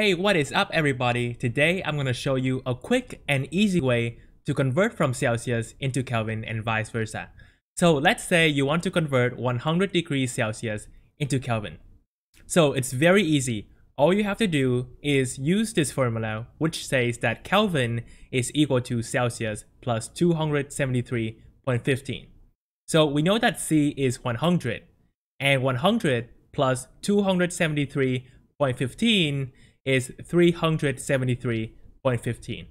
Hey, what is up everybody? Today I'm gonna show you a quick and easy way to convert from Celsius into Kelvin and vice versa. So let's say you want to convert 100 degrees Celsius into Kelvin. So it's very easy. All you have to do is use this formula, which says that Kelvin is equal to Celsius plus 273.15. So we know that C is 100, and 100 plus 273.15 is 373.15.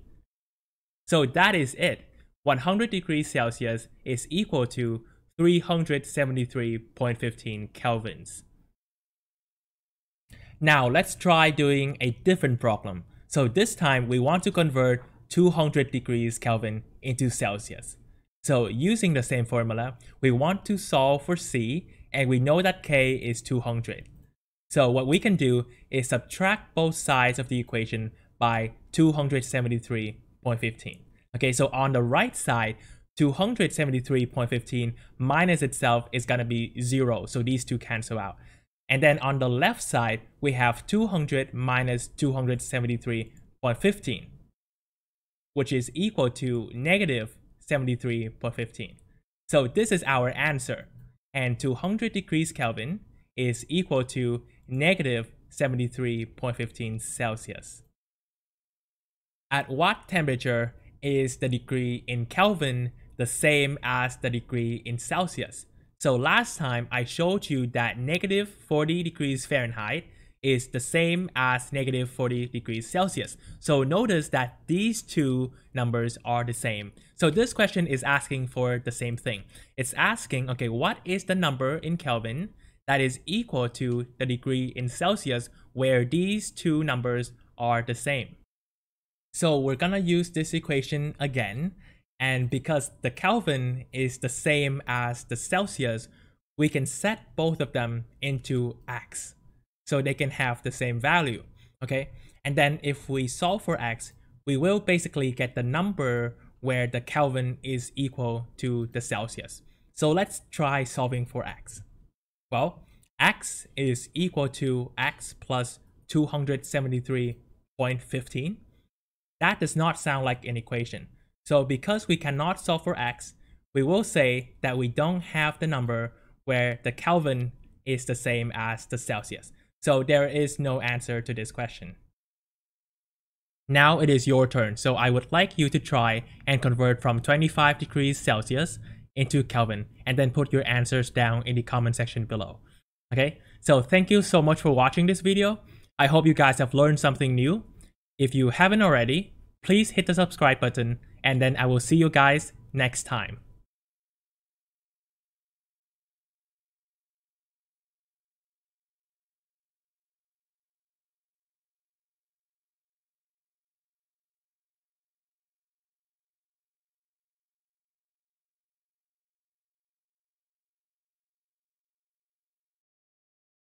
So that is it. 100 degrees Celsius is equal to 373.15 kelvins. Now let's try doing a different problem. So this time we want to convert 200 degrees Kelvin into Celsius. So using the same formula, we want to solve for C, and we know that K is 200. So what we can do is subtract both sides of the equation by 273.15. Okay, so on the right side, 273.15 minus itself is going to be 0. So these two cancel out. And then on the left side, we have 200 minus 273.15, which is equal to negative 73.15. So this is our answer. And 200 degrees Kelvin is equal to negative 73.15 Celsius. At what temperature is the degree in Kelvin the same as the degree in Celsius? So last time I showed you that negative 40 degrees Fahrenheit is the same as negative 40 degrees Celsius. So notice that these two numbers are the same. So this question is asking for the same thing. It's asking, okay, what is the number in Kelvin that is equal to the degree in Celsius where these two numbers are the same. So we're gonna use this equation again, and because the Kelvin is the same as the Celsius, we can set both of them into x, so they can have the same value, okay? And then if we solve for x, we will basically get the number where the Kelvin is equal to the Celsius. So let's try solving for x. Well, x is equal to x plus 273.15. That does not sound like an equation. So because we cannot solve for x, we will say that we don't have the number where the Kelvin is the same as the Celsius. So there is no answer to this question. Now it is your turn. So I would like you to try and convert from 25 degrees Celsius into Kelvin, and then put your answers down in the comment section below. Okay, so thank you so much for watching this video. I hope you guys have learned something new. If you haven't already, please hit the subscribe button, and then I will see you guys next time.